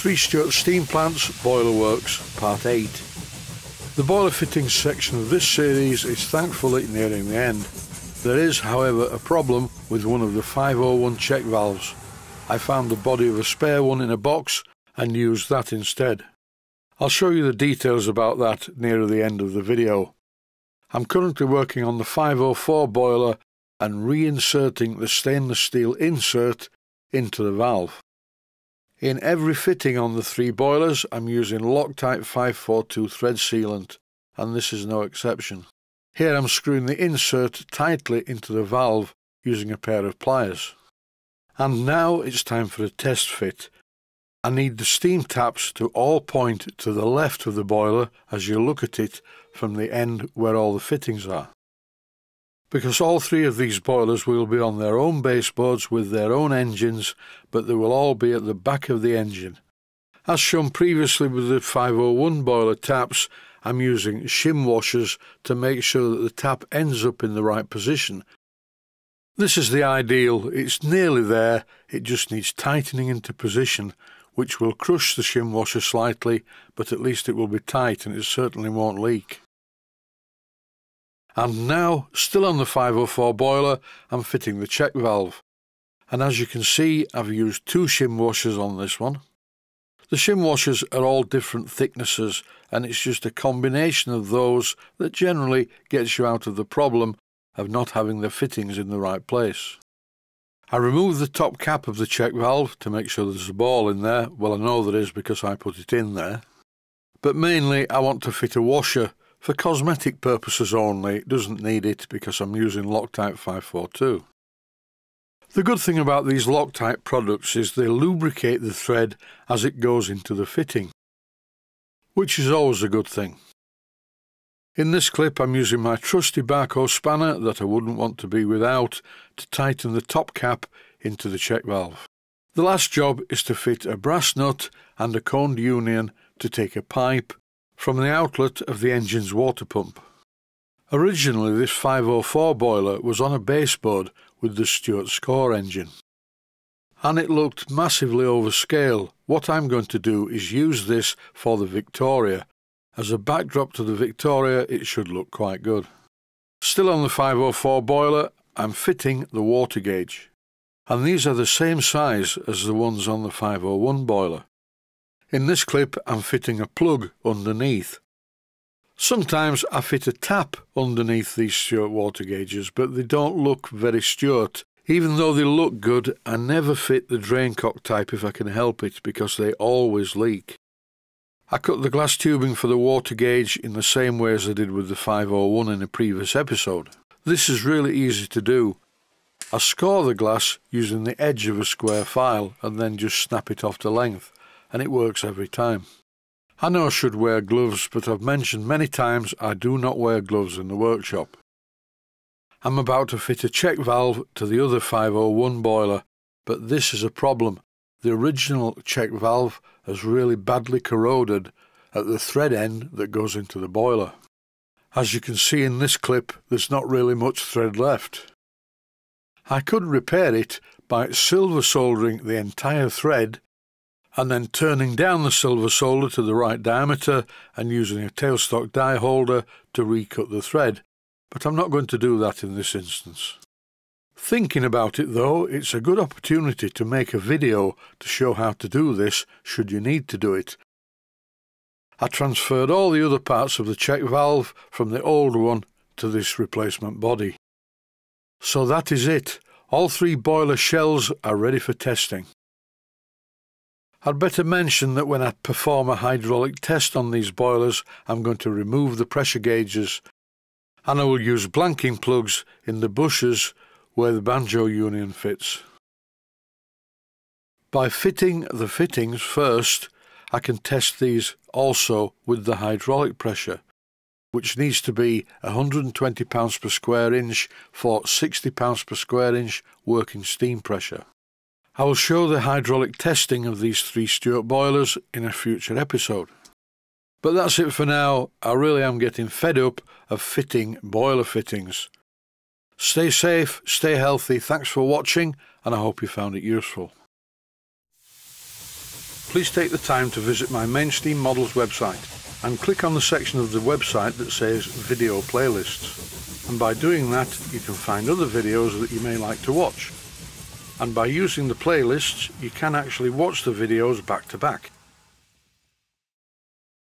3 Stuart Steam Plants Boiler Works Part 8. The boiler fittings section of this series is thankfully nearing the end. There is, however, a problem with one of the 501 check valves. I found the body of a spare one in a box and used that instead. I'll show you the details about that nearer the end of the video. I'm currently working on the 504 boiler and reinserting the stainless steel insert into the valve. In every fitting on the 3 boilers, I'm using Loctite 542 thread sealant, and this is no exception. Here I'm screwing the insert tightly into the valve using a pair of pliers. And now it's time for a test fit. I need the steam taps to all point to the left of the boiler as you look at it from the end where all the fittings are. Because all 3 of these boilers will be on their own baseboards with their own engines, but they will all be at the back of the engine. As shown previously with the 501 boiler taps, I'm using shim washers to make sure that the tap ends up in the right position. This is the ideal, it's nearly there, it just needs tightening into position, which will crush the shim washer slightly, but at least it will be tight and it certainly won't leak. And now, still on the 504 boiler, I'm fitting the check valve. And as you can see, I've used 2 shim washers on this one. The shim washers are all different thicknesses, and it's just a combination of those that generally gets you out of the problem of not having the fittings in the right place. I removed the top cap of the check valve to make sure there's a ball in there. Well, I know there is because I put it in there. But mainly, I want to fit a washer. For cosmetic purposes only, it doesn't need it because I'm using Loctite 542. The good thing about these Loctite products is they lubricate the thread as it goes into the fitting, which is always a good thing. In this clip I'm using my trusty Barco spanner that I wouldn't want to be without to tighten the top cap into the check valve. The last job is to fit a brass nut and a coned union to take a pipe from the outlet of the engine's water pump. Originally this 504 boiler was on a baseboard with the Stuart Score engine, and it looked massively over scale. What I'm going to do is use this for the Victoria. As a backdrop to the Victoria, it should look quite good. Still on the 504 boiler, I'm fitting the water gauge, and these are the same size as the ones on the 501 boiler. In this clip, I'm fitting a plug underneath. Sometimes I fit a tap underneath these Stuart water gauges, but they don't look very Stuart. Even though they look good, I never fit the draincock type if I can help it, because they always leak. I cut the glass tubing for the water gauge in the same way as I did with the 501 in a previous episode. This is really easy to do. I score the glass using the edge of a square file and then just snap it off to length. And it works every time. I know I should wear gloves, but I've mentioned many times I do not wear gloves in the workshop. I'm about to fit a check valve to the other 501 boiler, but this is a problem. The original check valve has really badly corroded at the thread end that goes into the boiler. As you can see in this clip, there's not really much thread left. I could repair it by silver soldering the entire thread and then turning down the silver solder to the right diameter and using a tailstock die holder to recut the thread, but I'm not going to do that in this instance. Thinking about it though, it's a good opportunity to make a video to show how to do this should you need to do it. I transferred all the other parts of the check valve from the old one to this replacement body. So that is it. All 3 boiler shells are ready for testing. I'd better mention that when I perform a hydraulic test on these boilers, I'm going to remove the pressure gauges, and I will use blanking plugs in the bushes where the banjo union fits. By fitting the fittings first, I can test these also with the hydraulic pressure, which needs to be 120 pounds per square inch for 60 pounds per square inch working steam pressure. I will show the hydraulic testing of these 3 Stuart boilers in a future episode. But that's it for now. I really am getting fed up of fitting boiler fittings. Stay safe, stay healthy, thanks for watching, and I hope you found it useful. please take the time to visit my Mainsteam Models website and click on the section of the website that says Video Playlists. And by doing that, you can find other videos that you may like to watch. And by using the playlists, you can actually watch the videos back to back.